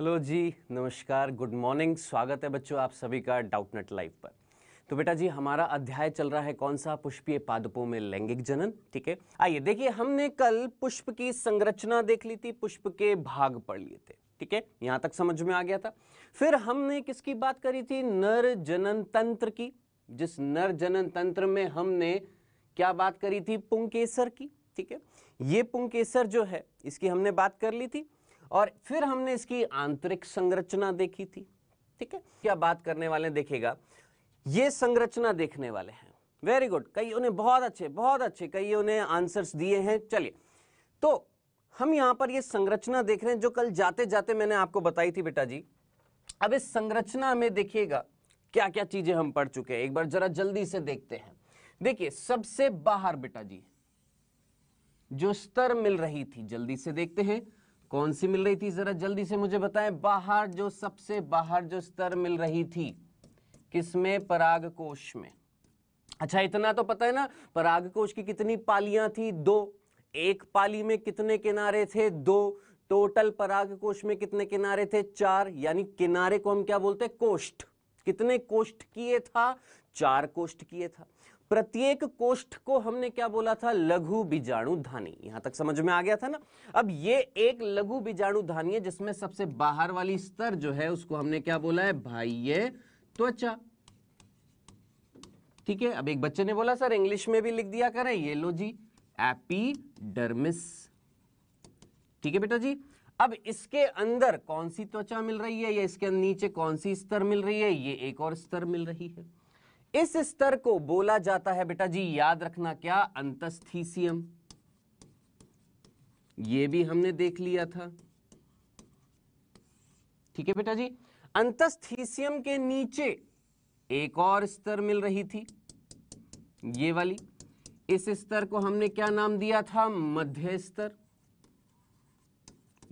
Hello जी, नमस्कार, good morning. स्वागत है बच्चों आप सभी का डाउटनट लाइव पर। तो बेटा जी, हमारा अध्याय चल रहा है कौन सा? पुष्पीय पादपों में लैंगिक जनन। ठीक है, आइए देखिए, हमने कल पुष्प की संरचना देख ली थी, पुष्प के भाग पढ़ लिए थे। ठीक है, यहाँ तक समझ में आ गया था। फिर हमने किसकी बात करी थी? नर जनन तंत्र की। जिस नर जनन तंत्र में हमने क्या बात करी थी? पुंकेसर की। ठीक है, ये पुंकेसर जो है इसकी हमने बात कर ली थी और फिर हमने इसकी आंतरिक संरचना देखी थी। ठीक है, क्या बात करने वाले देखिएगा, ये संरचना देखने वाले हैं। वेरी गुड, कईयों ने बहुत अच्छे कईयों ने आंसर्स दिए हैं। चलिए, तो हम यहाँ पर ये संरचना देख रहे हैं जो कल जाते जाते मैंने आपको बताई थी बेटा जी। अब इस संरचना में देखिएगा क्या क्या चीजें हम पढ़ चुके हैं, एक बार जरा जल्दी से देखते हैं। देखिए, सबसे बाहर बेटा जी जो स्तर मिल रही थी, जल्दी से देखते हैं कौन सी मिल रही थी, जरा जल्दी से मुझे बताएं। बाहर जो सबसे बाहर जो स्तर मिल रही थी, किसमें? परागकोश में। अच्छा, इतना तो पता है ना, परागकोश की कितनी पालियां थी? 2। एक पाली में कितने किनारे थे? 2। टोटल परागकोश में कितने किनारे थे? 4। यानी किनारे को हम क्या बोलते हैं? कोष्ठ। कितने कोष्ठ किए था? 4 कोष्ठ किए था। प्रत्येक कोष्ठ को हमने क्या बोला था? लघु बीजाणु धानी। यहां तक समझ में आ गया था ना। अब ये एक लघु बीजाणु धानी है जिसमें सबसे बाहर वाली स्तर जो है उसको हमने क्या बोला है भाई? ये त्वचा। ठीक है, अब एक बच्चे ने बोला सर इंग्लिश में भी लिख दिया करें, ये लो जी एपिडर्मिस। ठीक है बेटा जी, अब इसके अंदर कौन सी त्वचा मिल रही है या इसके नीचे कौन सी स्तर मिल रही है? ये एक और स्तर मिल रही है। इस स्तर को बोला जाता है बेटा जी, याद रखना क्या? अंतस्थीसियम। ये भी हमने देख लिया था। ठीक है बेटा जी, अंतस्थीसियम के नीचे एक और स्तर मिल रही थी, ये वाली। इस स्तर को हमने क्या नाम दिया था? मध्य स्तर।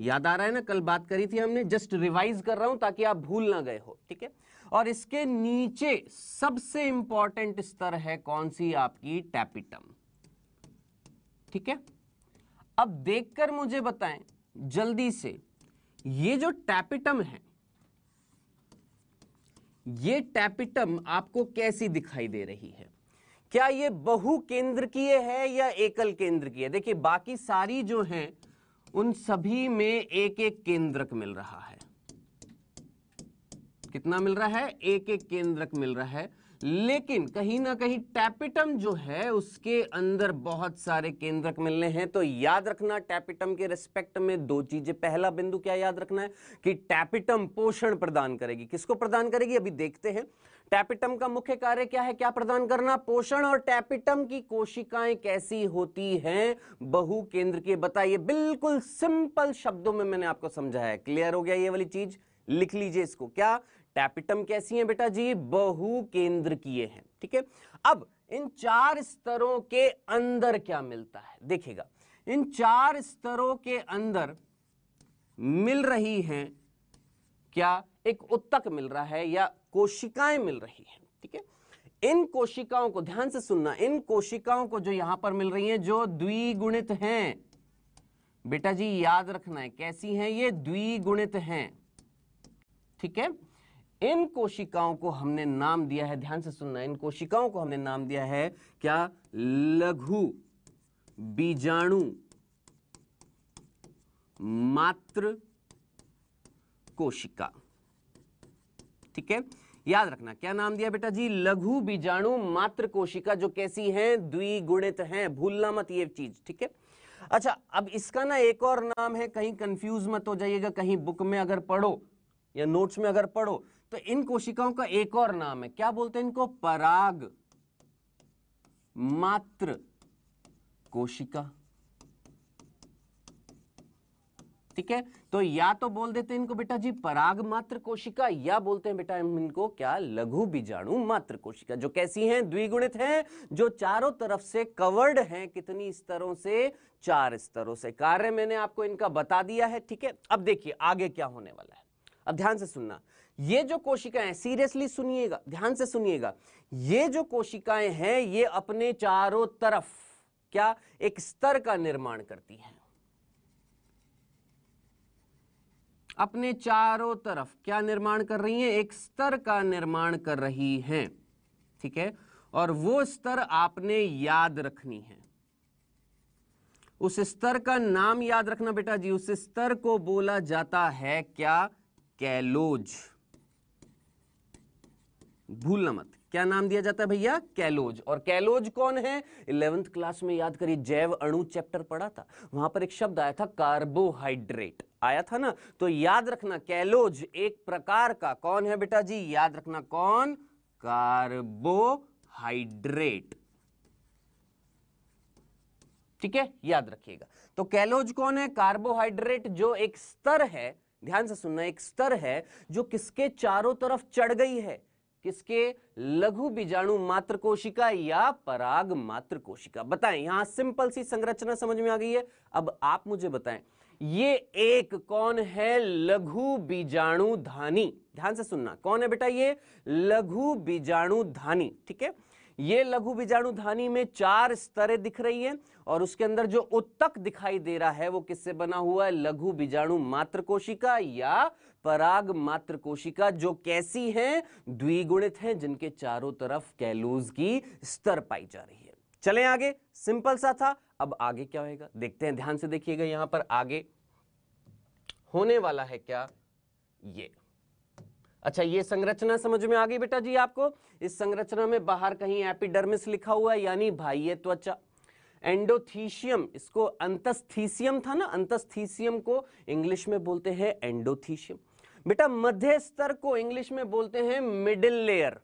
याद आ रहा है ना, कल बात करी थी हमने। जस्ट रिवाइज कर रहा हूं ताकि आप भूल ना गए हो। ठीक है, और इसके नीचे सबसे इंपॉर्टेंट स्तर है कौन सी? आपकी टैपिटम। ठीक है, अब देखकर मुझे बताएं जल्दी से, ये जो टैपिटम है, ये टैपिटम आपको कैसी दिखाई दे रही है? क्या ये बहुकेंद्रकीय है या एकल केंद्रकीय? देखिए, बाकी सारी जो हैं उन सभी में एक एक केंद्रक मिल रहा है। कितना मिल रहा है? एक एक केंद्रक मिल रहा है, लेकिन कहीं ना कहीं टैपिटम जो है उसके अंदर बहुत सारे केंद्रक मिलने हैं। तो याद रखना टैपिटम के रिस्पेक्ट में दो चीजें। पहला बिंदु क्या याद रखना है? कि टैपिटम पोषण प्रदान करेगी। किसको प्रदान करेगी? अभी देखते हैं। टैपिटम का मुख्य कार्य क्या है? क्या प्रदान करना? पोषण। और टैपिटम की कोशिकाएं कैसी होती हैं? बहुकेंद्रकीय। बताइए, बिल्कुल सिंपल शब्दों में मैंने आपको समझाया है। क्लियर हो गया ये वाली चीज? लिख लीजिए इसको, क्या टैपिटम कैसी है बेटा जी? बहुकेंद्रकीय हैं। ठीक है, अब इन 4 स्तरों के अंदर क्या मिलता है देखिएगा। इन 4 स्तरों के अंदर मिल रही हैं क्या? एक उत्तक मिल रहा है या कोशिकाएं मिल रही हैं। ठीक है, इन कोशिकाओं को ध्यान से सुनना, इन कोशिकाओं को जो यहां पर मिल रही हैं जो द्विगुणित हैं बेटा जी, याद रखना है कैसी हैं ये? द्विगुणित हैं। ठीक है, इन कोशिकाओं को हमने नाम दिया है, ध्यान से सुनना, इन कोशिकाओं को हमने नाम दिया है क्या? लघु बीजाणु मात्र कोशिका। ठीक है, याद रखना क्या नाम दिया बेटा जी? लघु बीजाणु मात्र कोशिका, जो कैसी हैं? द्विगुणित हैं। भूलना मत ये चीज। ठीक है, अच्छा, अब इसका ना एक और नाम है, कहीं कंफ्यूज मत हो जाइएगा। कहीं बुक में अगर पढ़ो या नोट्स में अगर पढ़ो तो इन कोशिकाओं का एक और नाम है, क्या बोलते हैं इनको? पराग मात्र कोशिका। ठीक है, तो या तो बोल देते हैं इनको बेटा जी पराग मात्र कोशिका, या बोलते हैं बेटा इनको क्या? लघु बीजाणु मात्र कोशिका, जो कैसी हैं? द्विगुणित हैं, जो चारों तरफ से कवर्ड हैं। कितनी स्तरों से? 4 स्तरों से। कार्य मैंने आपको इनका बता दिया है। ठीक है, अब देखिए आगे क्या होने वाला है। अब ध्यान से सुनना, ये जो कोशिकाएं, सीरियसली सुनिएगा, ध्यान से सुनिएगा, ये जो कोशिकाएं हैं ये अपने चारों तरफ क्या? एक स्तर का निर्माण करती हैं। अपने चारों तरफ क्या निर्माण कर रही हैं, एक स्तर का निर्माण कर रही हैं, ठीक है। और वो स्तर आपने याद रखनी है, उस स्तर का नाम याद रखना बेटा जी। उस स्तर को बोला जाता है क्या, कैलोज। भूलना मत, क्या नाम दिया जाता है भैया, कैलोज। और कैलोज कौन है, 11th क्लास में याद करिए, जैव अणु चैप्टर पढ़ा था, वहां पर एक शब्द आया था कार्बोहाइड्रेट, आया था ना। तो याद रखना कैलोज एक प्रकार का कौन है बेटा जी, याद रखना कौन, कार्बोहाइड्रेट, ठीक है, याद रखिएगा। तो कैलोज कौन है, कार्बोहाइड्रेट, जो एक स्तर है, ध्यान से सुनना, एक स्तर है जो किसके चारों तरफ चढ़ गई है, किसके, लघु बीजाणु मात्र कोशिका या पराग मात्र कोशिका। बताएं, यहां सिंपल सी संरचना समझ में आ गई है। अब आप मुझे बताएं, ये एक कौन है, लघु बीजाणु धानी। ध्यान से सुनना, कौन है बेटा ये, लघु बीजाणु धानी, ठीक है। ये लघु बीजाणु धानी में चार स्तरें दिख रही हैं और उसके अंदर जो उत्तक दिखाई दे रहा है वो किससे बना हुआ है, लघु बीजाणु मात्र कोशिका या पराग मात्र कोशिका, जो कैसी हैं, द्विगुणित हैं, जिनके चारों तरफ कैलोज की स्तर पाई जा रही है। चलें आगे, सिंपल सा था। अब आगे क्या होगा देखते हैं, ध्यान से देखिएगा। यहां पर आगे होने वाला है क्या, ये, अच्छा ये संरचना समझ में आ गई बेटा जी आपको। इस संरचना में बाहर कहीं एपिडर्मिस लिखा हुआ है, यानी बाह्य त्वचा। एंडोथीशियम, इसको अंतस्थीशियम था ना, अंतस्थीशियम को इंग्लिश में बोलते हैं एंडोथीशियम। बेटा मध्य स्तर को इंग्लिश में बोलते हैं मिडिल लेयर,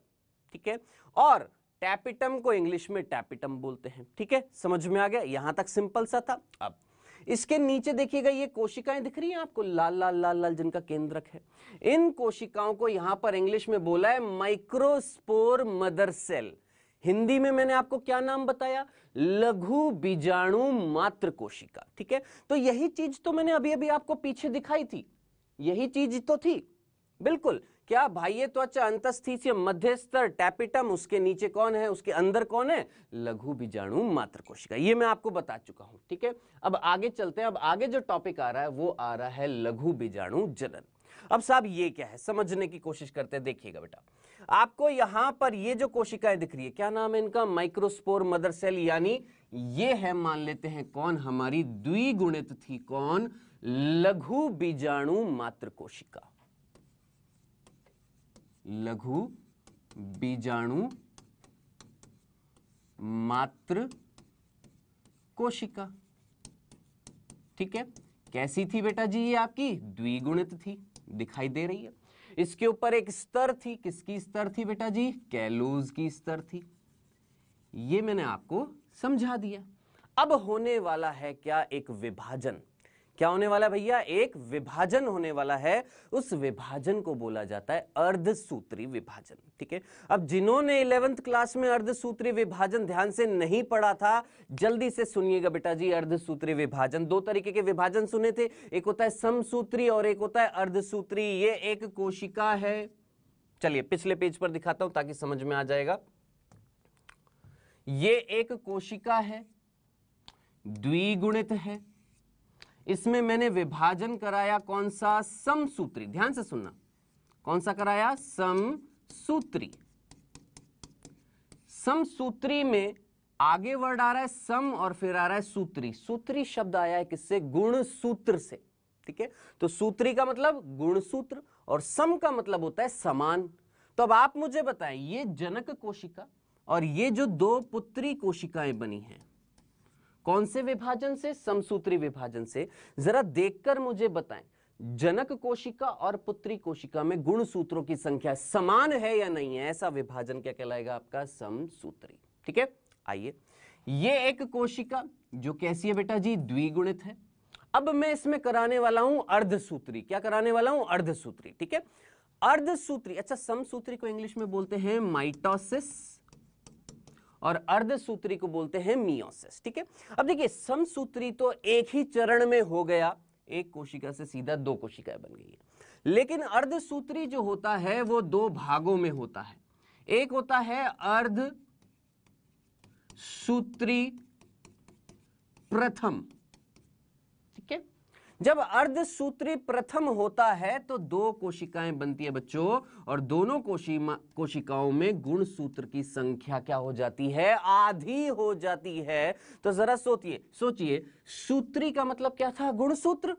ठीक है। और टैपिटम को इंग्लिश में टैपिटम बोलते हैं, ठीक है, समझ में आ गया। यहां तक सिंपल सा था। अब इसके नीचे देखिएगा, ये कोशिकाएं दिख रही हैं आपको, लाल लाल लाल लाल, जिनका केंद्रक है। इन कोशिकाओं को यहां पर इंग्लिश में बोला है माइक्रोस्पोर मदर सेल। हिंदी में मैंने आपको क्या नाम बताया, लघु बीजाणु मात्र कोशिका, ठीक है। तो यही चीज तो मैंने अभी अभी आपको पीछे दिखाई थी, यही चीज तो थी बिल्कुल। क्या, बाह्य त्वचा, अंतस्थीशियम, मध्यस्तर, टैपिटम, उसके नीचे कौन है, उसके अंदर कौन है, लघु बीजाणु मात्र कोशिका। ये मैं आपको बता चुका हूं, ठीक है। अब आगे चलते हैं। अब आगे जो टॉपिक आ रहा है वो आ रहा है लघु बीजाणु जनन। अब साहब ये क्या है, समझने की कोशिश करते हैं। देखिएगा बेटा, आपको यहां पर ये जो कोशिकाएं दिख रही है, क्या नाम है इनका, माइक्रोस्पोर मदर सेल, यानी ये है, मान लेते हैं कौन, हमारी द्विगुणित थी कौन, लघु बीजाणु मात्र कोशिका, लघु बीजाणु मात्र कोशिका, ठीक है। कैसी थी बेटा जी ये, आपकी द्विगुणित थी, दिखाई दे रही है। इसके ऊपर एक स्तर थी, किसकी स्तर थी बेटा जी, कैलोज की स्तर थी। ये मैंने आपको समझा दिया। अब होने वाला है क्या, एक विभाजन। क्या होने वाला भैया, एक विभाजन होने वाला है। उस विभाजन को बोला जाता है अर्धसूत्री विभाजन, ठीक है। अब जिन्होंने 11th क्लास में अर्धसूत्री विभाजन ध्यान से नहीं पढ़ा था, जल्दी से सुनिएगा बेटा जी। अर्धसूत्री विभाजन, दो तरीके के विभाजन सुने थे, एक होता है समसूत्री और एक होता है अर्धसूत्री। ये एक कोशिका है, चलिए पिछले पेज पर दिखाता हूं ताकि समझ में आ जाएगा। ये एक कोशिका है, द्विगुणित है, इसमें मैंने विभाजन कराया कौन सा, समसूत्री। ध्यान से सुनना, कौन सा कराया, समसूत्री। समसूत्री में आगे वर्ड आ रहा है सम और फिर आ रहा है सूत्री। सूत्री शब्द आया है किससे, गुणसूत्र से, ठीक है। तो सूत्री का मतलब गुणसूत्र और सम का मतलब होता है समान। तो अब आप मुझे बताएं, ये जनक कोशिका और ये जो दो पुत्री कोशिकाएं बनी हैं, कौन से विभाजन से, समसूत्री विभाजन से। जरा देखकर मुझे बताएं, जनक कोशिका और पुत्री कोशिका में गुणसूत्रों की संख्या समान है या नहीं है, ऐसा विभाजन क्या कहलाएगा आपका, समसूत्री, ठीक है। आइए, ये एक कोशिका जो कैसी है बेटा जी, द्विगुणित है। अब मैं इसमें कराने वाला हूं अर्धसूत्री, क्या कराने वाला हूं, अर्धसूत्री, ठीक है। अर्धसूत्री, अच्छा समसूत्री को इंग्लिश में बोलते हैं माइटोसिस और अर्धसूत्री को बोलते हैं मियोसिस, ठीक है। अब देखिए, समसूत्री तो एक ही चरण में हो गया, एक कोशिका से सीधा दो कोशिकाएं बन गई है। लेकिन अर्धसूत्री जो होता है वो दो भागों में होता है, एक होता है अर्धसूत्री प्रथम, ठीक है, जब अर्धसूत्री प्रथम होता है तो दो कोशिकाएं बनती है बच्चों, और दोनों कोशिकाओं में गुणसूत्र की संख्या क्या हो जाती है, आधी हो जाती है। तो जरा सोचिए, सूत्री का मतलब क्या था, गुणसूत्र,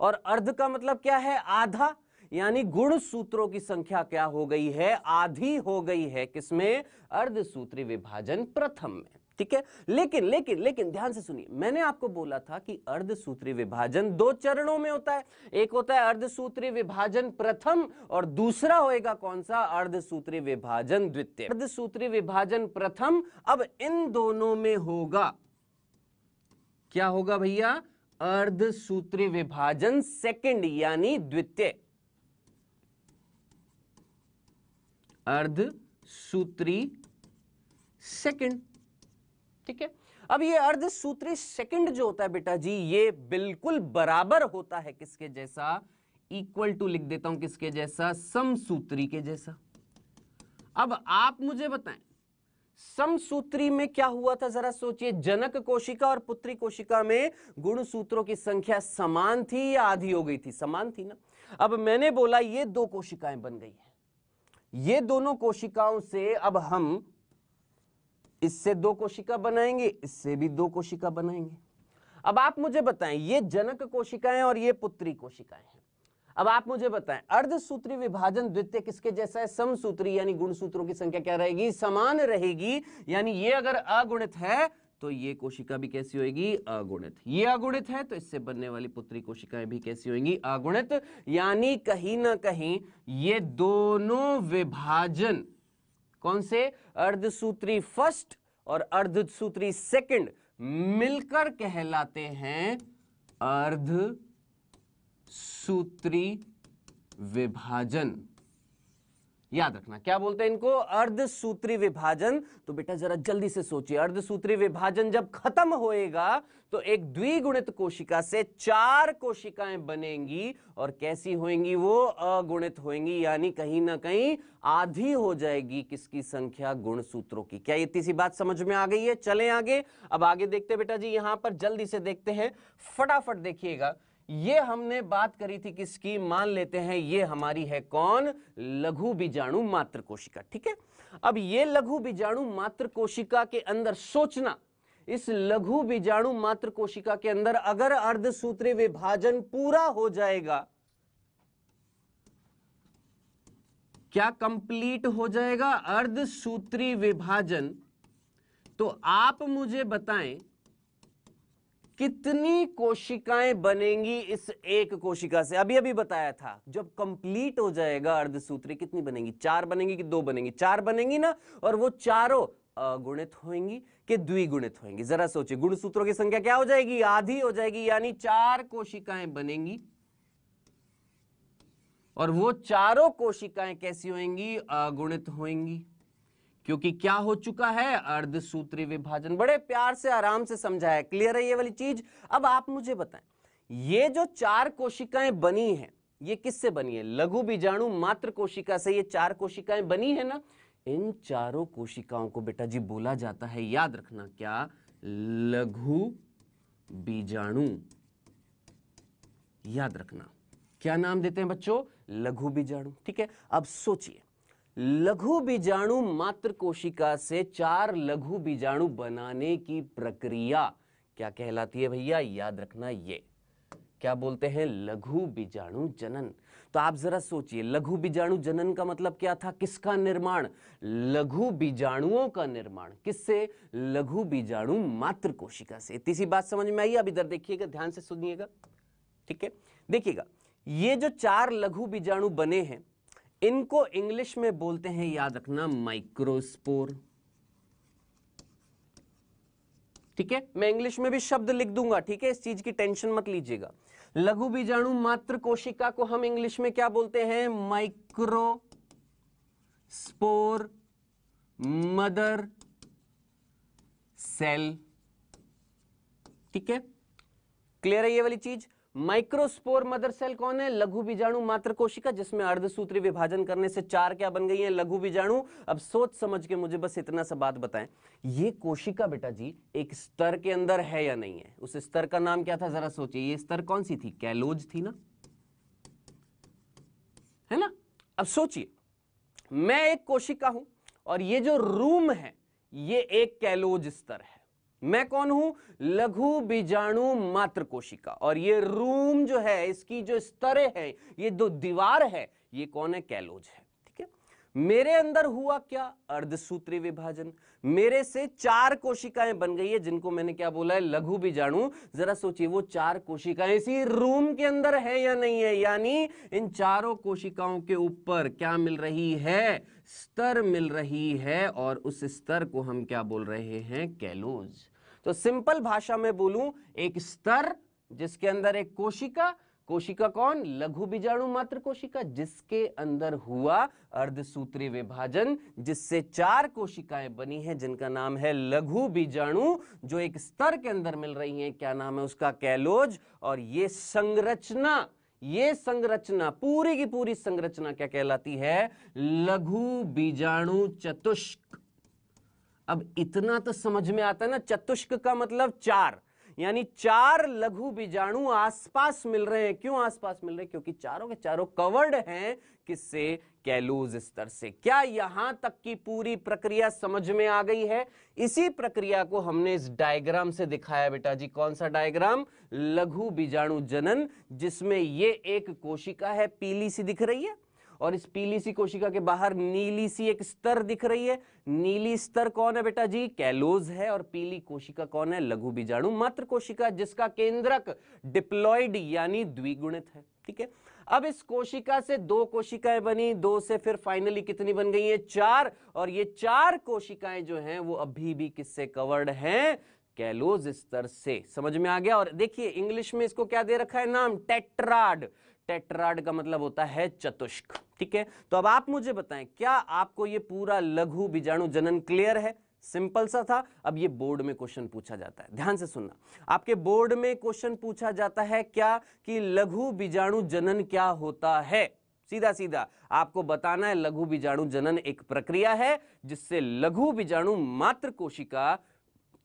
और अर्ध का मतलब क्या है, आधा, यानी गुण सूत्रों की संख्या क्या हो गई है, आधी हो गई है, किसमें, अर्धसूत्री विभाजन प्रथम में। ठीक है, लेकिन लेकिन लेकिन ध्यान से सुनिए, मैंने आपको बोला था कि अर्धसूत्री विभाजन दो चरणों में होता है, एक होता है अर्धसूत्री विभाजन प्रथम और दूसरा होएगा कौन सा, अर्धसूत्री विभाजन द्वितीय। अर्धसूत्री विभाजन प्रथम अब इन दोनों में होगा, क्या होगा भैया, अर्धसूत्री विभाजन सेकंड यानी द्वितीय। अर्धसूत्री सेकंड, ठीक है। अब ये अर्धसूत्री सेकंड जो होता है बेटा जी, ये बिल्कुल बराबर होता है किसके जैसा, इक्वल टू लिख देता हूं, किसके जैसा, समसूत्री के जैसा। अब आप मुझे बताएं, समसूत्री में क्या हुआ था, जरा सोचिए, जनक कोशिका और पुत्री कोशिका में गुण सूत्रों की संख्या समान थी या आधी हो गई थी, समान थी ना। अब मैंने बोला ये दो कोशिकाएं बन गई हैं, ये दोनों कोशिकाओं से अब हम इससे दो कोशिका बनाएंगे, इससे भी दो कोशिका बनाएंगे। अब आप मुझे बताएं, ये जनक कोशिकाएं और ये पुत्री कोशिकाएं हैं। अब आप मुझे बताएं, अर्धसूत्री विभाजन द्वितीय किसके जैसा है, समसूत्री, यानी गुणसूत्रों की संख्या क्या रहेगी, समान रहेगी, यानी ये अगर अगुणित है तो ये कोशिका भी कैसी होगी, अगुणित, ये अगुणित है तो इससे बनने वाली पुत्री कोशिकाएं भी कैसी होंगी, अगुणित, यानी कहीं ना कहीं ये दोनों विभाजन कौन से, अर्धसूत्री फर्स्ट और अर्धसूत्री सेकंड मिलकर कहलाते हैं अर्धसूत्री विभाजन। याद रखना क्या बोलते हैं इनको, अर्धसूत्री विभाजन। तो बेटा जरा जल्दी से सोचिए, अर्धसूत्री विभाजन जब खत्म होएगा तो एक द्विगुणित कोशिका से चार कोशिकाएं बनेंगी, और कैसी होएंगी वो, अगुणित होएंगी, यानी कहीं ना कहीं आधी हो जाएगी किसकी संख्या, गुणसूत्रों की। क्या इतनी सी बात समझ में आ गई है? चलें आगे। अब आगे देखते बेटा जी, यहां पर जल्दी से देखते हैं, फटाफट देखिएगा। ये हमने बात करी थी किसकी, मान लेते हैं ये हमारी है कौन, लघु बीजाणु मात्र कोशिका। ठीक है, अब ये लघु बीजाणु मात्र कोशिका के अंदर सोचना, इस लघु बीजाणु मात्र कोशिका के अंदर अगर अर्धसूत्री विभाजन पूरा हो जाएगा, क्या कंप्लीट हो जाएगा, अर्धसूत्री विभाजन, तो आप मुझे बताएं कितनी कोशिकाएं बनेंगी इस एक कोशिका से। अभी अभी बताया था जब कंप्लीट हो जाएगा अर्धसूत्री, कितनी बनेंगी, चार बनेंगी कि दो बनेंगी, चार बनेंगी ना, और वो चारों अगुणित होंगी कि द्विगुणित होंगी, जरा सोचिए, गुणसूत्रों की संख्या क्या हो जाएगी, आधी हो जाएगी, यानी चार कोशिकाएं बनेंगी और वो चारों कोशिकाएं कैसी होंगी, अगुणित होंगी, क्योंकि क्या हो चुका है, अर्धसूत्री विभाजन। बड़े प्यार से आराम से समझाया, क्लियर है ये वाली चीज। अब आप मुझे बताएं, ये जो चार कोशिकाएं बनी हैं, ये किससे बनी है, लघु बीजाणु मात्र कोशिका से ये चार कोशिकाएं बनी है ना, इन चारों कोशिकाओं को बेटा जी बोला जाता है, याद रखना क्या, लघु बीजाणु। याद रखना क्या नाम देते हैं बच्चों, लघु बीजाणु। ठीक है, अब सोचिए, लघु बीजाणु मात्र कोशिका से चार लघु बीजाणु बनाने की प्रक्रिया क्या कहलाती है भैया, याद रखना ये क्या बोलते हैं, लघु बीजाणु जनन। तो आप जरा सोचिए, लघु बीजाणु जनन का मतलब क्या था, किसका निर्माण, लघु बीजाणुओं का निर्माण, किससे, लघु बीजाणु मात्र कोशिका से। इतनी सी बात समझ में आई। अब इधर देखिएगा, ध्यान से सुनिएगा, ठीक है, देखिएगा, ये जो चार लघु बीजाणु बने हैं इनको इंग्लिश में बोलते हैं, याद रखना, माइक्रोस्पोर। ठीक है, मैं इंग्लिश में भी शब्द लिख दूंगा, ठीक है, इस चीज की टेंशन मत लीजिएगा। लघु बीजाणु मात्र कोशिका को हम इंग्लिश में क्या बोलते हैं, माइक्रोस्पोर मदर सेल। ठीक है, क्लियर है ये वाली चीज। माइक्रोस्पोर मदर सेल कौन है? लघु बीजाणु मात्र कोशिका, जिसमें अर्धसूत्री विभाजन करने से चार क्या बन गई है? लघु बीजाणु। अब सोच समझ के मुझे बस इतना सा बात बताएं, ये कोशिका बेटा जी एक स्तर के अंदर है या नहीं है? उस स्तर का नाम क्या था जरा सोचिए, ये स्तर कौन सी थी? कैलोज थी ना, है ना। अब सोचिए मैं एक कोशिका हूं और ये जो रूम है ये एक कैलोज स्तर है। मैं कौन हूं? लघु बीजाणु मात्र कोशिका। और ये रूम जो है, इसकी जो स्तरे हैं, ये दो दीवार है, ये कौन है? कैलोज है। ठीक है, मेरे अंदर हुआ क्या? अर्धसूत्री विभाजन। मेरे से चार कोशिकाएं बन गई है, जिनको मैंने क्या बोला है? लघु बीजाणु। जरा सोचिए वो चार कोशिकाएं इसी रूम के अंदर है या नहीं है? यानी इन चारों कोशिकाओं के ऊपर क्या मिल रही है? स्तर मिल रही है, और उस स्तर को हम क्या बोल रहे हैं? कैलोज। तो सिंपल भाषा में बोलूं, एक स्तर जिसके अंदर एक कोशिका, कोशिका कौन? लघु बीजाणु मात्र कोशिका, जिसके अंदर हुआ अर्धसूत्री विभाजन, जिससे चार कोशिकाएं बनी हैं, जिनका नाम है लघु बीजाणु, जो एक स्तर के अंदर मिल रही हैं, क्या नाम है उसका? कैलोज। और ये संरचना, ये संरचना, पूरी की पूरी संरचना क्या कहलाती है? लघु बीजाणु चतुष्क। अब इतना तो समझ में आता है ना, चतुष्क का मतलब चार, यानी चार लघु बीजाणु आसपास मिल रहे हैं। क्यों आसपास मिल रहे हैं? क्योंकि चारों के चारों कवर्ड हैं किससे? कैलोज स्तर से। क्या यहां तक की पूरी प्रक्रिया समझ में आ गई है? इसी प्रक्रिया को हमने इस डायग्राम से दिखाया बेटा जी। कौन सा डायग्राम? लघु बीजाणु जनन, जिसमें ये एक कोशिका है, पीली सी दिख रही है, और इस पीली सी कोशिका के बाहर नीली सी एक स्तर दिख रही है। नीली स्तर कौन है बेटा जी? कैलोज है। और पीली कोशिका कौन है? लघु बीजाणु मात्र कोशिका, जिसका केंद्रक डिप्लॉइड यानी द्विगुणित है। ठीक है, अब इस कोशिका से दो कोशिकाएं बनी, दो से फिर फाइनली कितनी बन गई हैं? चार। और ये चार कोशिकाएं जो हैं वो अभी भी किससे कवर्ड हैं? कैलोज स्तर से। समझ में आ गया? और देखिए इंग्लिश में इसको क्या दे रखा है नाम? टेट्राड। टेट्राड का मतलब होता है चतुष्क। ठीक है, तो अब आप मुझे बताएं, क्या आपको ये पूरा लघु बीजाणु जनन क्लियर है? सिंपल सा था। अब ये बोर्ड में क्वेश्चन पूछा जाता है, ध्यान से सुनना। आपके बोर्ड में क्वेश्चन पूछा जाता है क्या कि लघु बीजाणु जनन क्या होता है? सीधा सीधा आपको बताना है लघु बीजाणु जनन एक प्रक्रिया है जिससे लघु बीजाणु मात्र कोशिका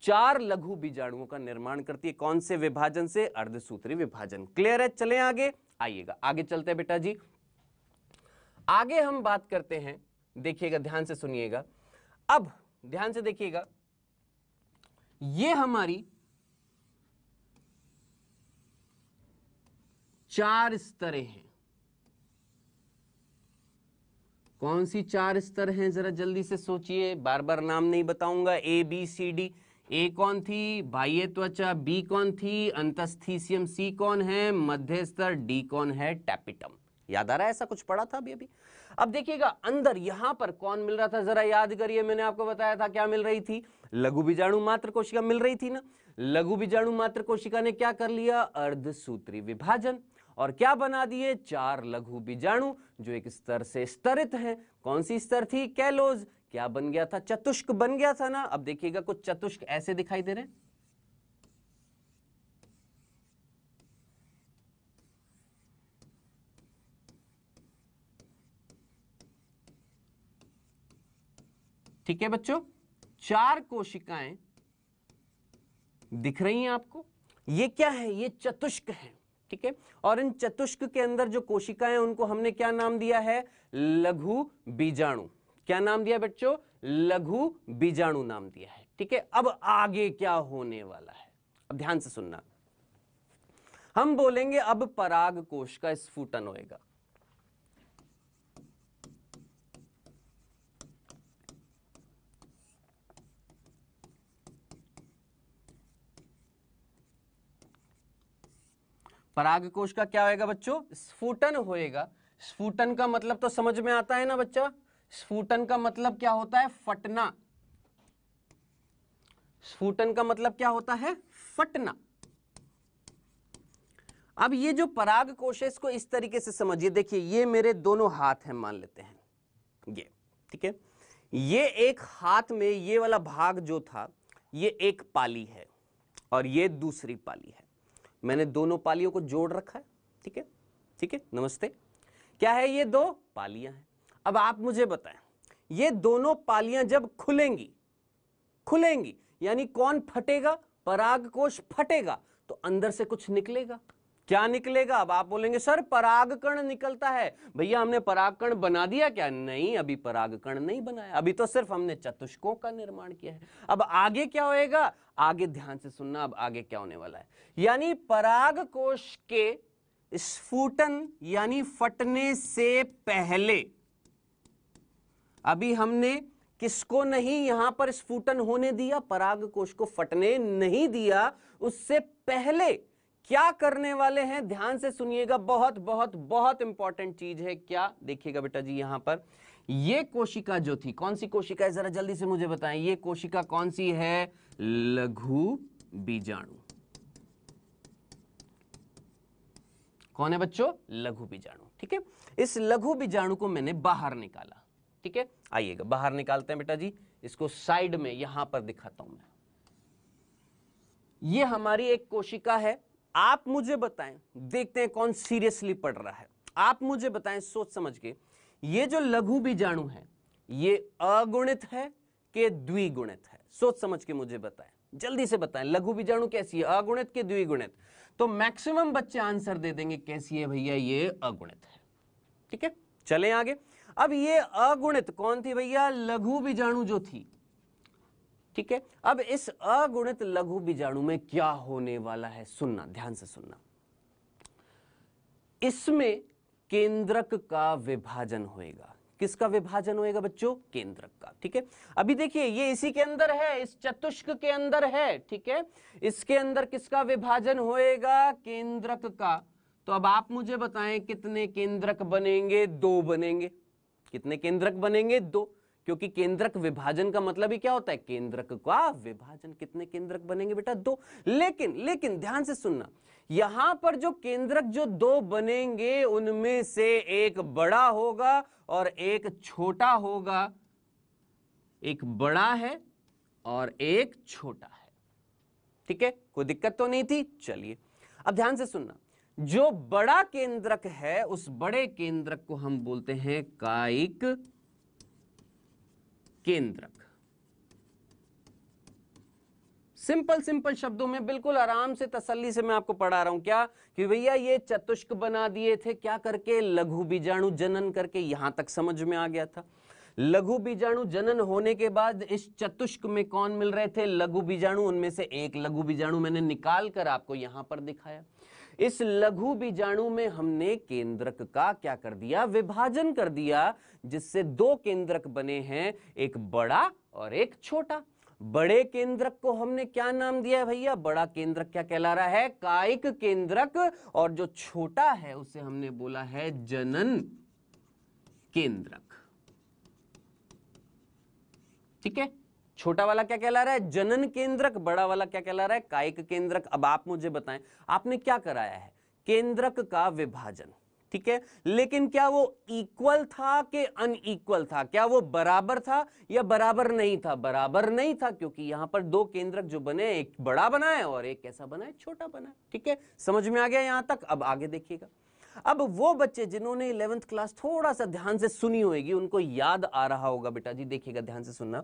चार लघु बीजाणुओं का निर्माण करती है। कौन से विभाजन से? अर्धसूत्री विभाजन। क्लियर है? चले आगे आइएगा, आगे चलते हैं बेटा जी। आगे हम बात करते हैं, देखिएगा ध्यान से सुनिएगा, अब ध्यान से देखिएगा, ये हमारी चार स्तरें हैं। कौन सी चार स्तर हैं? जरा जल्दी से सोचिए, बार बार नाम नहीं बताऊंगा। A B C D. ए कौन थी? बाह्य त्वचा। बी कौन थी? अंतस्थीसियम। सी कौन है? मध्य स्तर। डी कौन है? टैपिटम। याद आ रहा है? ऐसा कुछ पढ़ा था अभी अभी। अब देखिएगा अंदर यहां पर कौन मिल रहा था, जरा याद करिए। मैंने आपको बताया था क्या मिल रही थी? लघु बीजाणु मात्र कोशिका मिल रही थी ना। लघु बीजाणु मात्र कोशिका ने क्या कर लिया? अर्धसूत्री विभाजन, और क्या बना दिए? चार लघु बीजाणु जो एक स्तर से स्तरित हैं। कौन सी स्तर थी? कैलोज। क्या बन गया था? चतुष्क बन गया था ना। अब देखिएगा कुछ चतुष्क ऐसे दिखाई दे रहे हैं, ठीक है बच्चों। चार कोशिकाएं दिख रही हैं आपको, ये क्या है? ये चतुष्क है। ठीक है, और इन चतुष्क के अंदर जो कोशिकाएं, उनको हमने क्या नाम दिया है? लघु बीजाणु। क्या नाम दिया बच्चों? लघु बीजाणु नाम दिया है। ठीक है, अब आगे क्या होने वाला है, अब ध्यान से सुनना। हम बोलेंगे अब पराग कोश का स्फुटन होएगा। परागकोश का क्या होएगा बच्चों? स्फुटन होएगा। स्फुटन का मतलब तो समझ में आता है ना बच्चा। स्फुटन का मतलब क्या होता है? फटना। स्फुटन का मतलब क्या होता है? फटना। अब ये जो परागकोश है, इसको इस तरीके से समझिए। देखिए ये मेरे दोनों हाथ हैं, मान लेते हैं ये, ठीक है। ये एक हाथ में ये वाला भाग जो था, ये एक पाली है और ये दूसरी पाली है। मैंने दोनों पालियों को जोड़ रखा है, ठीक है, ठीक है, नमस्ते। क्या है, ये दो पालियां हैं। अब आप मुझे बताएं, ये दोनों पालियां जब खुलेंगी, खुलेंगी यानी कौन फटेगा, परागकोश फटेगा तो अंदर से कुछ निकलेगा। क्या निकलेगा? अब आप बोलेंगे सर परागकण निकलता है। भैया हमने परागकण बना दिया क्या? नहीं, अभी परागकण नहीं बनाया, अभी तो सिर्फ हमने चतुष्कों का निर्माण किया है। अब आगे क्या होएगा, आगे ध्यान से सुनना, अब आगे क्या होने वाला है। यानी परागकोश के स्फुटन यानी फटने से पहले, अभी हमने किसको नहीं, यहां पर स्फुटन होने दिया, परागकोश को फटने नहीं दिया, उससे पहले क्या करने वाले हैं, ध्यान से सुनिएगा, बहुत बहुत बहुत इंपॉर्टेंट चीज है। क्या? देखिएगा बेटा जी, यहां पर ये कोशिका जो थी, कौन सी कोशिका है जरा जल्दी से मुझे बताएं, ये कोशिका कौन सी है? लघु बीजाणु। कौन है बच्चों? लघु बीजाणु, ठीक है। इस लघु बीजाणु को मैंने बाहर निकाला, ठीक है। आइएगा बाहर निकालते हैं बेटा जी, इसको साइड में यहां पर दिखाता हूं मैं। ये हमारी एक कोशिका है, आप मुझे बताएं, देखते हैं कौन सीरियसली पढ़ रहा है। आप मुझे बताएं सोच समझ के, ये जो लघु बीजाणु है ये अगुणित है कि द्विगुणित है? सोच समझ के मुझे बताएं, जल्दी से बताएं, लघु बीजाणु कैसी है, अगुणित कि द्विगुणित? तो मैक्सिमम बच्चे आंसर दे देंगे कैसी है भैया, ये अगुणित है, ठीक है। चलें आगे। अब ये अगुणित कौन थी भैया? लघु बीजाणु जो थी, ठीक है। अब इस अगुणित लघु बीजाणु में क्या होने वाला है, सुनना, ध्यान से सुनना। इसमें केंद्रक का विभाजन होएगा। किसका विभाजन होएगा बच्चों? केंद्रक का, ठीक है। अभी देखिए ये इसी के अंदर है, इस चतुष्क के अंदर है, ठीक है। इसके अंदर किसका विभाजन होएगा? केंद्रक का। तो अब आप मुझे बताएं कितने केंद्रक बनेंगे? दो बनेंगे। कितने केंद्रक बनेंगे? दो, क्योंकि केंद्रक विभाजन का मतलब ही क्या होता है? केंद्रक का विभाजन। कितने केंद्रक बनेंगे बेटा? दो। लेकिन लेकिन ध्यान से सुनना, यहां पर जो केंद्रक जो दो बनेंगे उनमें से एक बड़ा होगा और एक छोटा होगा। एक बड़ा है और एक छोटा है, ठीक है। कोई दिक्कत तो नहीं थी? चलिए अब ध्यान से सुनना, जो बड़ा केंद्रक है उस बड़े केंद्रक को हम बोलते हैं कायिक केंद्रक। सिंपल सिंपल शब्दों में, बिल्कुल आराम से तसल्ली से मैं आपको पढ़ा रहा हूं। क्या कि भैया ये चतुष्क बना दिए थे क्या करके? लघु बीजाणु जनन करके। यहां तक समझ में आ गया था। लघु बीजाणु जनन होने के बाद इस चतुष्क में कौन मिल रहे थे? लघु बीजाणु। उनमें से एक लघु बीजाणु मैंने निकाल कर आपको यहां पर दिखाया। इस लघु बीजाणु में हमने केंद्रक का क्या कर दिया? विभाजन कर दिया, जिससे दो केंद्रक बने हैं, एक बड़ा और एक छोटा। बड़े केंद्रक को हमने क्या नाम दिया है भैया? बड़ा केंद्रक क्या कहला रहा है? कायिक केंद्रक। और जो छोटा है उसे हमने बोला है जनन केंद्रक, ठीक है। छोटा वाला क्या कहला रहा है? जनन केंद्रक। बड़ा वाला क्या कहला रहा है? कायिक केंद्रक। अब आप मुझे बताएं, आपने क्या कराया है? केंद्रक का विभाजन, ठीक है। लेकिन क्या वो इक्वल था कि अनइक्वल था? क्या वो बराबर था या बराबर नहीं था? बराबर नहीं था, क्योंकि यहां पर दो केंद्रक जो बने, एक बड़ा बना है और एक कैसा बना है? छोटा बना है, ठीक है। समझ में आ गया यहां तक? अब आगे देखिएगा। अब वो बच्चे जिन्होंने 11th क्लास थोड़ा सा ध्यान से सुनी होगी, उनको याद आ रहा होगा बेटा जी। देखिएगा ध्यान से सुनना,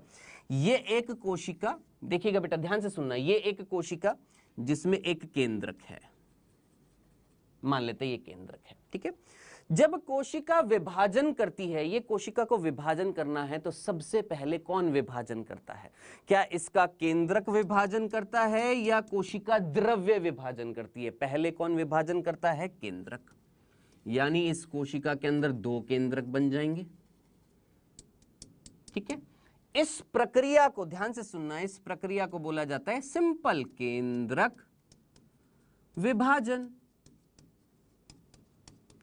ये एक कोशिका, देखिएगा बेटा ध्यान से सुनना, ये एक कोशिका जिसमें एक केंद्रक है, मान लेते हैं ये केंद्रक है, ठीक है। जब कोशिका विभाजन करती है, ये कोशिका को विभाजन करना है, तो सबसे पहले कौन विभाजन करता है? क्या इसका केंद्रक विभाजन करता है या कोशिका द्रव्य विभाजन करती है? पहले कौन विभाजन करता है? केंद्रक। यानी इस कोशिका के अंदर दो केंद्रक बन जाएंगे, ठीक है। इस प्रक्रिया को ध्यान से सुनना, इस प्रक्रिया को बोला जाता है सिंपल केंद्रक विभाजन,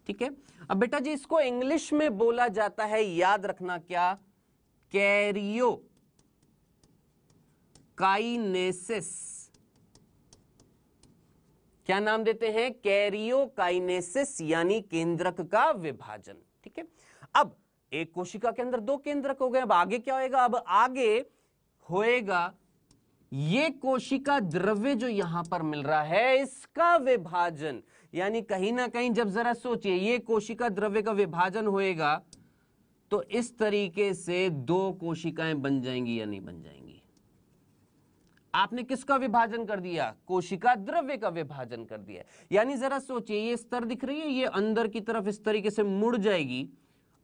ठीक है। अब बेटा जी इसको इंग्लिश में बोला जाता है, याद रखना क्या? कैरियोकाइनेसिस। क्या नाम देते हैं? कैरियोकाइनेसिस, यानी केंद्रक का विभाजन, ठीक है। अब एक कोशिका के अंदर दो केंद्रक हो गए, अब आगे क्या होएगा? अब आगे होएगा ये कोशिका द्रव्य जो यहां पर मिल रहा है इसका विभाजन, यानी कहीं ना कहीं जब जरा सोचिए ये कोशिका द्रव्य का विभाजन होएगा तो इस तरीके से दो कोशिकाएं बन जाएंगी या नहीं बन जाएंगी। आपने किसका विभाजन कर दिया? कोशिका द्रव्य का विभाजन कर दिया। यानी जरा सोचिए ये स्तर दिख रही है, ये अंदर की तरफ इस तरीके से मुड़ जाएगी,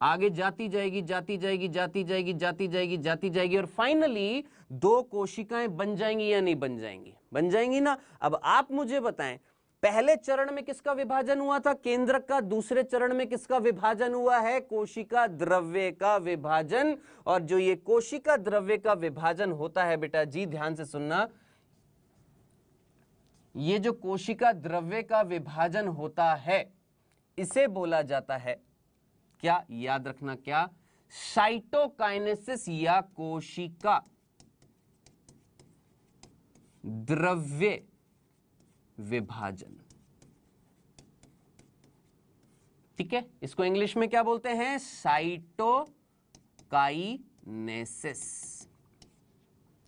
आगे जाती जाएगी जाती जाएगी जाती जाएगी जाती जाएगी जाती जाएगी और फाइनली दो कोशिकाएं बन जाएंगी या नहीं बन जाएंगी? बन जाएंगी ना। अब आप मुझे बताएं, पहले चरण में किसका विभाजन हुआ था? केंद्रक का। दूसरे चरण में किसका विभाजन हुआ है? कोशिका द्रव्य का विभाजन। और जो ये कोशिका द्रव्य का विभाजन होता है बेटा जी, ध्यान से सुनना, ये जो कोशिका द्रव्य का विभाजन होता है इसे बोला जाता है क्या? याद रखना क्या? साइटोकाइनेसिस या कोशिका द्रव्य विभाजन। ठीक है, इसको इंग्लिश में क्या बोलते हैं? साइटोकाइनेसिस।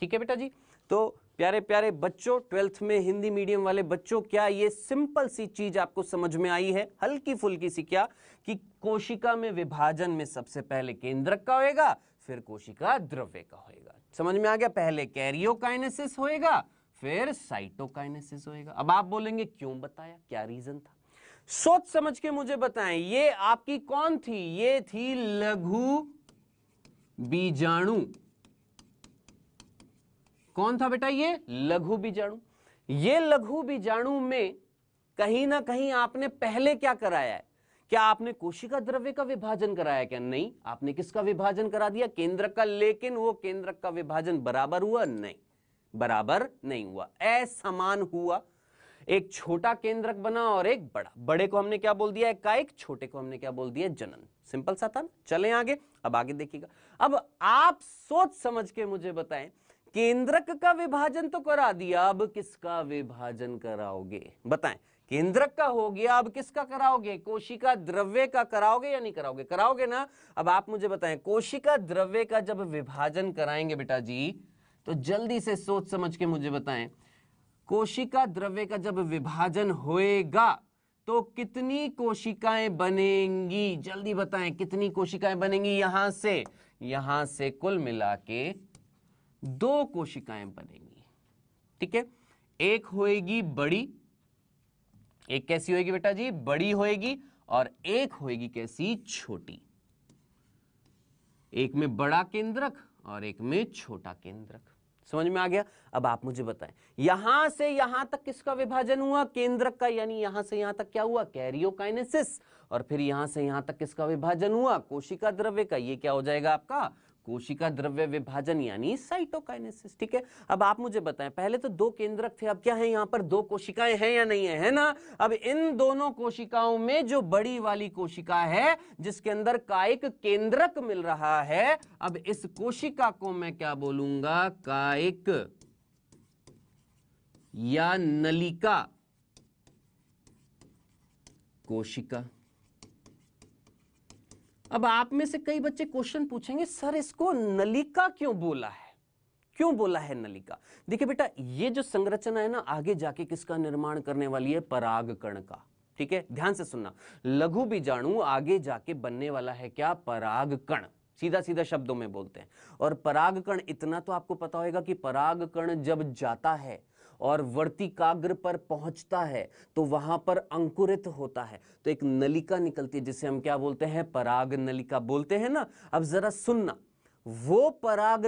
ठीक है बेटा जी। तो प्यारे प्यारे बच्चों, ट्वेल्थ में हिंदी मीडियम वाले बच्चों, क्या ये सिंपल सी चीज आपको समझ में आई है? हल्की फुल्की सी, क्या कि कोशिका में विभाजन में सबसे पहले केंद्रक का होएगा, फिर कोशिका द्रव्य का होएगा। समझ में आ गया? पहले कैरियोकाइनेसिस होएगा, फिर साइटोकाइनेसिस होएगा। अब आप बोलेंगे क्यों बताया, क्या रीजन था? सोच समझ के मुझे बताएं। ये आपकी कौन थी? ये थी लघु बीजाणु। कौन था बेटा? ये लघु बीजाणु। ये लघु बीजाणु में कहीं ना कहीं आपने पहले क्या कराया है? क्या आपने कोशिका द्रव्य का विभाजन कराया? क्या नहीं, आपने किसका विभाजन करा दिया? केंद्रक का। लेकिन वो केंद्रक का विभाजन बराबर हुआ? नहीं, बराबर नहीं हुआ, असमान हुआ। एक छोटा केंद्रक बना और एक बड़ा। बड़े को हमने क्या बोल दिया? एकाएक। छोटे को हमने क्या बोल दिया? जनन। सिंपल सा था ना। चले आगे, अब आगे देखिएगा। अब आप सोच समझ के मुझे बताएं, केंद्रक का विभाजन तो करा दिया, अब किसका विभाजन कराओगे? बताएं। केंद्रक का हो गया, अब किसका कराओगे? कोशिका द्रव्य का कराओगे या नहीं कराओगे? कराओगे ना। अब आप मुझे बताएं, कोशिका द्रव्य का जब विभाजन कराएंगे बेटा जी, तो जल्दी से सोच समझ के मुझे बताएं, कोशिका द्रव्य का जब विभाजन होएगा तो कितनी कोशिकाएं बनेंगी? जल्दी बताएं, कितनी कोशिकाएं बनेंगी? यहां से कुल मिला के दो कोशिकाएं बनेंगी। ठीक है, एक होएगी बड़ी, एक कैसी होएगी बेटा जी? बड़ी होएगी। और एक होएगी कैसी? छोटी। एक में बड़ा केंद्रक और एक में छोटा केंद्रक। समझ में आ गया? अब आप मुझे बताएं, यहां से यहां तक किसका विभाजन हुआ? केंद्रक का। यानी यहां से यहां तक क्या हुआ? कैरियोकाइनेसिस। और फिर यहां से यहां तक किसका विभाजन हुआ? कोशिका द्रव्य का। ये क्या हो जाएगा आपका? कोशिका द्रव्य विभाजन, यानी साइटोकाइनेसिस। ठीक है, अब आप मुझे बताएं, पहले तो दो केंद्रक थे, अब क्या है? यहां पर दो कोशिकाएं हैं या नहीं है? है ना। अब इन दोनों कोशिकाओं में जो बड़ी वाली कोशिका है, जिसके अंदर कायिक केंद्रक मिल रहा है, अब इस कोशिका को मैं क्या बोलूंगा? कायिक या नलिका कोशिका। अब आप में से कई बच्चे क्वेश्चन पूछेंगे, सर इसको नलिका क्यों बोला है? क्यों बोला है नलिका? देखिए बेटा, ये जो संरचना है ना, आगे जाके किसका निर्माण करने वाली है? परागकण का। ठीक है, ध्यान से सुनना, लघु बीजाणु आगे जाके बनने वाला है क्या? परागकण। सीधा सीधा शब्दों में बोलते हैं। और परागकण, इतना तो आपको पता होगा कि परागकण जब जाता है और वर्तिकाग्र पर पहुंचता है तो वहां पर अंकुरित होता है, तो एक नलिका निकलती है, जिसे हम क्या बोलते हैं? पराग नलिका बोलते हैं ना। अब जरा सुनना, वो पराग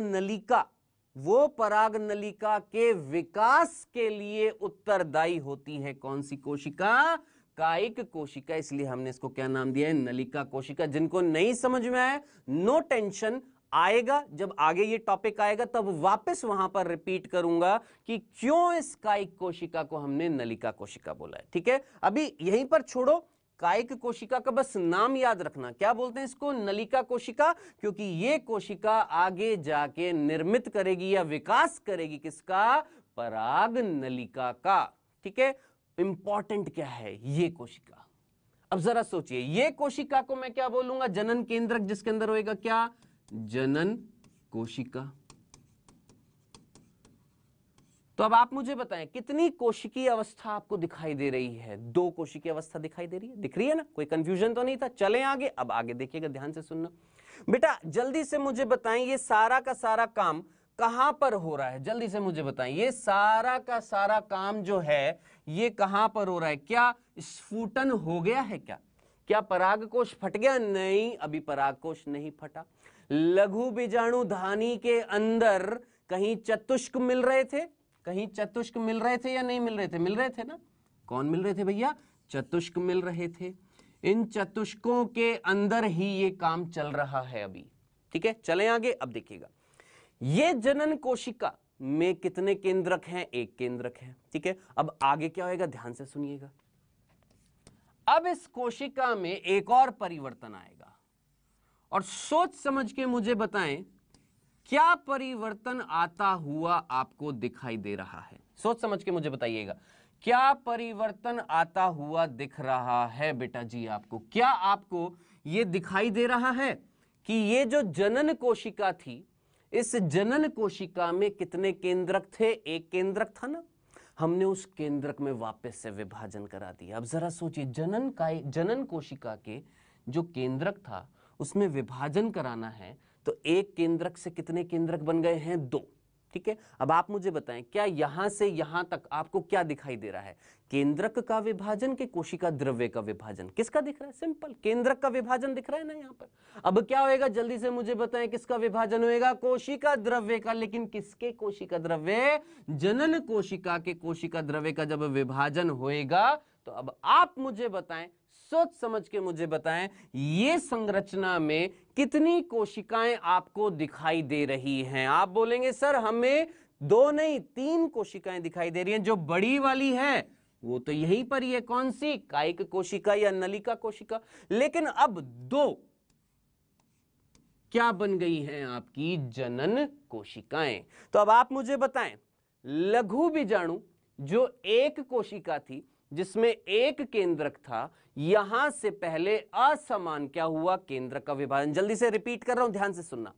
नलिका के विकास के लिए उत्तरदायी होती है कौन सी कोशिका? कायिक कोशिका। इसलिए हमने इसको क्या नाम दिया है? नलिका कोशिका। जिनको नहीं समझ में आया, नो टेंशन, आएगा जब आगे ये टॉपिक आएगा तब वापस वहां पर रिपीट करूंगा कि क्यों इस कायिक कोशिका को हमने नलिका कोशिका बोला है। ठीक है, अभी यहीं पर छोड़ो। कायिक कोशिका का बस नाम याद रखना, क्या बोलते हैं इसको? नलिका कोशिका। क्योंकि ये कोशिका आगे जाके निर्मित करेगी या विकास करेगी किसका? पराग नलिका का। ठीक है, इंपॉर्टेंट क्या है? ये कोशिका। अब जरा सोचिए, ये कोशिका को मैं क्या बोलूंगा? जनन केंद्रक, जिसके अंदर होएगा क्या? जनन कोशिका। तो अब आप मुझे बताएं कितनी कोशिकीय अवस्था आपको दिखाई दे रही है? दो कोशिकीय अवस्था दिखाई दे रही है, दिख रही है ना? कोई कंफ्यूजन तो नहीं था? चलें आगे। अब आगे देखिएगा, ध्यान से सुनना बेटा, जल्दी से मुझे बताएं ये सारा का सारा काम कहां पर हो रहा है? जल्दी से मुझे बताएं ये सारा का सारा काम जो है ये कहां पर हो रहा है? क्या स्फुटन हो गया है? क्या परागकोश फट गया? नहीं, अभी परागकोश नहीं फटा। लघु बीजाणु धानी के अंदर कहीं चतुष्क मिल रहे थे, कहीं चतुष्क मिल रहे थे या नहीं मिल रहे थे? मिल रहे थे ना? कौन मिल रहे थे भैया? चतुष्क मिल रहे थे। इन चतुष्कों के अंदर ही ये काम चल रहा है अभी, ठीक है? चलें आगे। अब देखिएगा ये जनन कोशिका में कितने केंद्रक हैं? एक केंद्रक है, ठीक है? अब आगे क्या होएगा, ध्यान से सुनिएगा। अब इस कोशिका में एक और परिवर्तन आएगा और सोच समझ के मुझे बताएं क्या परिवर्तन आता हुआ आपको दिखाई दे रहा है? सोच समझ के मुझे बताइएगा क्या परिवर्तन आता हुआ दिख रहा है बेटा जी आपको? क्या आपको ये दिखाई दे रहा है कि ये जो जनन कोशिका थी, इस जनन कोशिका में कितने केंद्रक थे? एक केंद्रक था ना, हमने उस केंद्रक में वापस से विभाजन करा दिया। अब जरा सोचिए, जनन कोशिका के जो केंद्रक था उसमें विभाजन कराना है तो एक केंद्रक से कितने केंद्रक बन गए हैं? दो, ठीक है? अब आप मुझे बताएं क्या यहां से यहां तक आपको क्या दिखाई दे रहा है? केंद्रक का विभाजन के कोशिका द्रव्य का विभाजन। किसका दिख रहा है? सिंपल, केंद्रक का विभाजन दिख रहा है ना यहां पर। अब क्या होएगा, जल्दी से मुझे बताएं किसका विभाजन होएगा? कोशिका द्रव्य का। लेकिन किसके कोशिका द्रव्य? जनन कोशिका के कोशिका द्रव्य का जब विभाजन होएगा तो अब आप मुझे बताएं, सोच समझ के मुझे बताएं ये संरचना में कितनी कोशिकाएं आपको दिखाई दे रही हैं? आप बोलेंगे सर हमें दो नहीं तीन कोशिकाएं दिखाई दे रही हैं। जो बड़ी वाली है वो तो यहीं पर ही है, कौन सी? कायिक कोशिका या नलिका कोशिका। लेकिन अब दो क्या बन गई हैं आपकी? जनन कोशिकाएं। तो अब आप मुझे बताएं लघु बीजाणु जो एक कोशिका थी जिसमें एक केंद्रक था, यहां से पहले असमान क्या हुआ? केंद्रक का विभाजन। जल्दी से रिपीट कर रहा हूं, ध्यान से सुनना।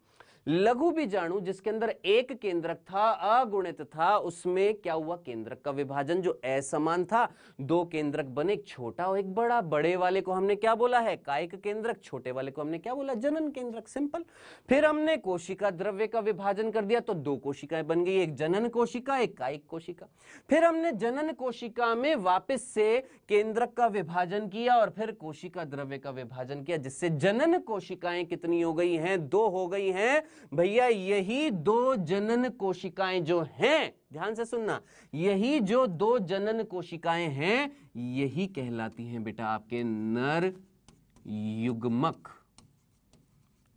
लघु बीजाणु जिसके अंदर एक केंद्रक था, अगुणित था, उसमें क्या हुआ? केंद्रक का विभाजन। जो असमान था, दो केंद्रक बने, एक छोटा और एक बड़ा। बड़े वाले को हमने क्या बोला है? कायिक केंद्रक। छोटे वाले को हमने क्या बोला? जनन केंद्रक, सिंपल। फिर हमने कोशिका द्रव्य का विभाजन कर दिया तो दो कोशिकाएं बन गई, एक जनन कोशिका एक कायिक कोशिका। फिर हमने जनन कोशिका में वापिस से केंद्रक का विभाजन किया और फिर कोशिका द्रव्य का विभाजन किया, जिससे जनन कोशिकाएं कितनी हो गई हैं? दो हो गई हैं भैया। यही दो जनन कोशिकाएं जो हैं, ध्यान से सुनना, यही जो दो जनन कोशिकाएं हैं यही कहलाती हैं बेटा आपके नर युग्मक।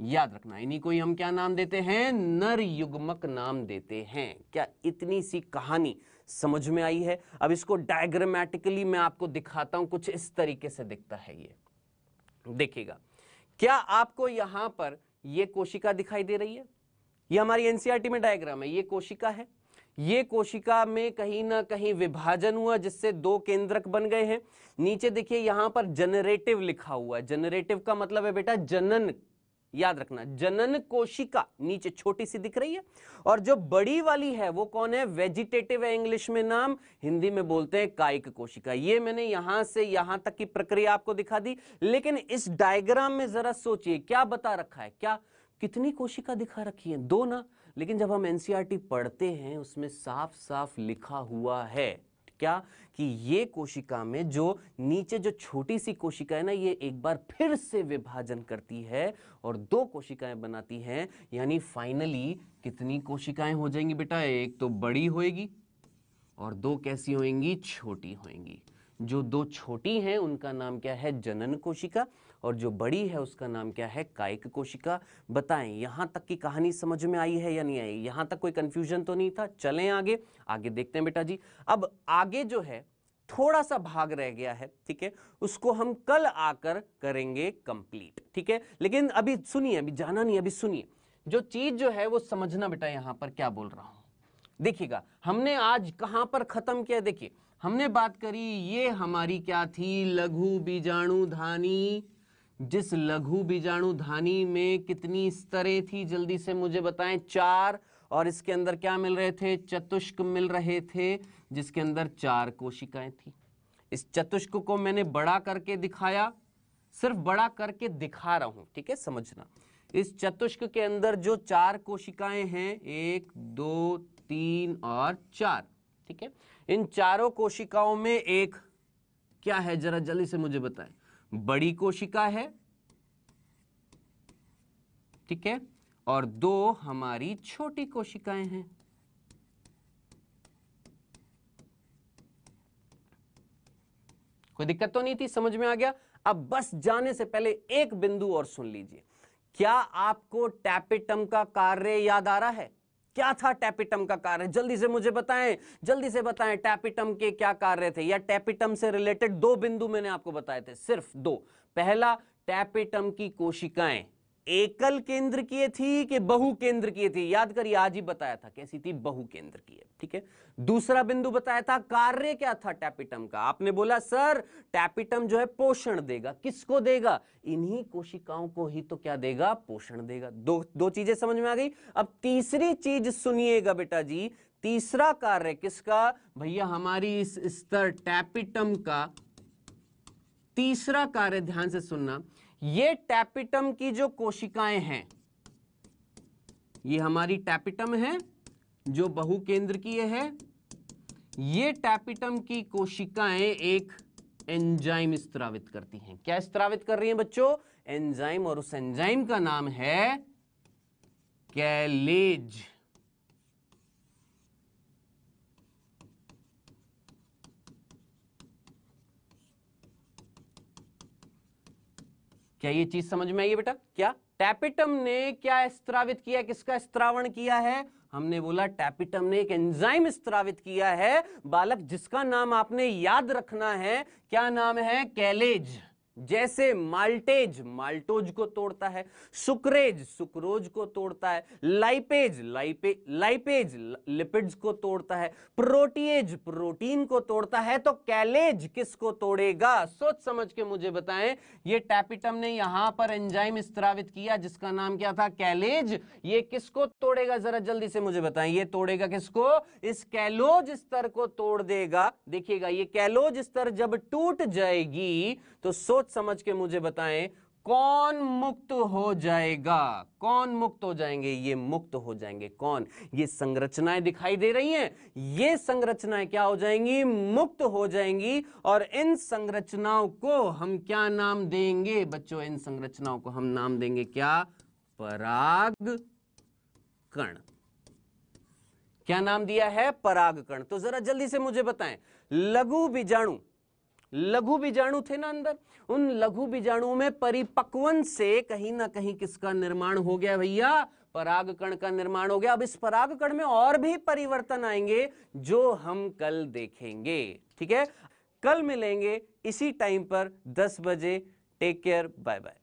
याद रखना, इन्हीं को ही हम क्या नाम देते हैं? नर युग्मक नाम देते हैं। क्या इतनी सी कहानी समझ में आई है? अब इसको डायग्रामेटिकली मैं आपको दिखाता हूं, कुछ इस तरीके से दिखता है ये, देखिएगा। क्या आपको यहां पर ये कोशिका दिखाई दे रही है? ये हमारी एनसीईआरटी में डायग्राम है। ये कोशिका है, ये कोशिका में कहीं ना कहीं विभाजन हुआ जिससे दो केंद्रक बन गए हैं। नीचे देखिए यहां पर जनरेटिव लिखा हुआ है। जनरेटिव का मतलब है बेटा जनन, याद रखना, जनन कोशिका नीचे छोटी सी दिख रही है और जो बड़ी वाली है वो कौन है? वेजिटेटिव है इंग्लिश में नाम, हिंदी में बोलते हैं कायिक कोशिका। ये मैंने यहां से यहां तक की प्रक्रिया आपको दिखा दी, लेकिन इस डायग्राम में जरा सोचिए क्या बता रखा है? क्या कितनी कोशिका दिखा रखी है? दो ना। लेकिन जब हम एनसीईआरटी पढ़ते हैं उसमें साफ साफ लिखा हुआ है क्या कि ये कोशिका में जो नीचे जो छोटी सी कोशिका है ना, ये एक बार फिर से विभाजन करती है और दो कोशिकाएं बनाती हैं। यानी फाइनली कितनी कोशिकाएं हो जाएंगी बेटा? एक तो बड़ी होएगी और दो कैसी होएंगी? छोटी होएंगी। जो दो छोटी हैं उनका नाम क्या है? जनन कोशिका, और जो बड़ी है उसका नाम क्या है? कायिक कोशिका। बताएं यहाँ तक की कहानी समझ में आई है या नहीं आई? यहाँ तक कोई कंफ्यूजन तो नहीं था? चलें आगे। आगे देखते हैं बेटा जी। अब आगे जो है थोड़ा सा भाग रह गया है, ठीक है? उसको हम कल आकर करेंगे कंप्लीट, ठीक है? लेकिन अभी सुनिए, अभी जाना नहीं, अभी सुनिए। जो चीज़ जो है वो समझना बेटा, यहाँ पर क्या बोल रहा हूँ देखिएगा। हमने आज कहाँ पर ख़त्म किया? देखिए हमने बात करी, ये हमारी क्या थी? लघु बीजाणु धानी। जिस लघु बीजाणु धानी में कितनी स्तरें थी? जल्दी से मुझे बताएं, चार। और इसके अंदर क्या मिल रहे थे, चतुष्क मिल रहे थे, जिसके अंदर 4 कोशिकाएं थी। इस चतुष्क को मैंने बड़ा करके दिखाया, सिर्फ बड़ा करके दिखा रहा हूं, ठीक है, समझना। इस चतुष्क के अंदर जो 4 कोशिकाएं हैं, 1, 2, 3 और 4, ठीक है। इन चारों कोशिकाओं में एक क्या है, जरा जल्दी से मुझे बताएं, बड़ी कोशिका है, ठीक है, और 2 हमारी छोटी कोशिकाएं हैं। कोई दिक्कत तो नहीं थी, समझ में आ गया। अब बस जाने से पहले एक बिंदु और सुन लीजिए, क्या आपको टैपिटम का कार्य याद आ रहा है? क्या था टैपिटम का कार्य, जल्दी से मुझे बताएं, जल्दी से बताएं, टैपिटम के क्या कार्य थे, या टैपिटम से रिलेटेड 2 बिंदु मैंने आपको बताए थे, सिर्फ 2। पहला, टैपिटम की कोशिकाएं एकल केंद्र की थी कि बहु केंद्र की थी? याद करिए, आज ही बताया था कैसी थी, बहु केंद्र की, ठीक है। दूसरा बिंदु बताया था, कार्य क्या था टैपिटम का, आपने बोला सर टैपिटम जो है पोषण देगा। किसको देगा? इन्हीं कोशिकाओं को ही तो क्या देगा, पोषण देगा। दो चीजें समझ में आ गई। अब तीसरी चीज सुनिएगा बेटा जी, तीसरा कार्य किसका भैया, हमारी इस स्तर टैपिटम का तीसरा कार्य, ध्यान से सुनना, ये टैपिटम की जो कोशिकाएं हैं, ये हमारी टैपिटम है जो बहुकेंद्रकीय है, ये टैपिटम की कोशिकाएं एक एंजाइम स्त्रावित करती हैं। क्या स्त्रावित कर रही हैं बच्चों? एंजाइम, और उस एंजाइम का नाम है कैलेज। क्या ये चीज समझ में आई है बेटा? क्या टैपिटम ने क्या स्त्रावित किया, किसका स्त्रावण किया है? हमने बोला टैपिटम ने एक एंजाइम स्त्रावित किया है बालक, जिसका नाम आपने याद रखना है, क्या नाम है? कैलेज। जैसे माल्टेज, माल्टोज को तोड़ता है, सुक्रेज, सुक्रोज को तोड़ता है, लाइपेज, लाइपेज लिपिड्स को तोड़ता है, प्रोटीएज, प्रोटीन को तोड़ता है, तो कैलेज किसको तोड़ेगा? सोच समझ के मुझे बताएं। ये टैपिटम ने यहां पर एंजाइम स्त्रावित किया जिसका नाम क्या था, कैलेज। ये किसको तोड़ेगा, जरा जल्दी से मुझे बताएं, ये तोड़ेगा किसको? इस कैलोज स्तर को तोड़ देगा। देखिएगा, ये कैलोज स्तर जब टूट जाएगी तो सोच समझ के मुझे बताएं, कौन मुक्त हो जाएगा, कौन मुक्त हो जाएंगे? ये मुक्त हो जाएंगे। कौन? ये संरचनाएं दिखाई दे रही हैं, ये संरचनाएं क्या हो जाएंगी, मुक्त हो जाएंगी। और इन संरचनाओं को हम क्या नाम देंगे बच्चों? इन संरचनाओं को हम नाम देंगे क्या, परागकण। क्या नाम दिया है? परागकण। तो जरा जल्दी से मुझे बताएं, लघु बीजाणु, लघु बीजाणु थे ना अंदर, उन लघु बीजाणुओं में परिपक्वन से कहीं ना कहीं किसका निर्माण हो गया भैया, परागकण का निर्माण हो गया। अब इस परागकण में और भी परिवर्तन आएंगे जो हम कल देखेंगे, ठीक है। कल मिलेंगे इसी टाइम पर 10 बजे। Take care, bye bye.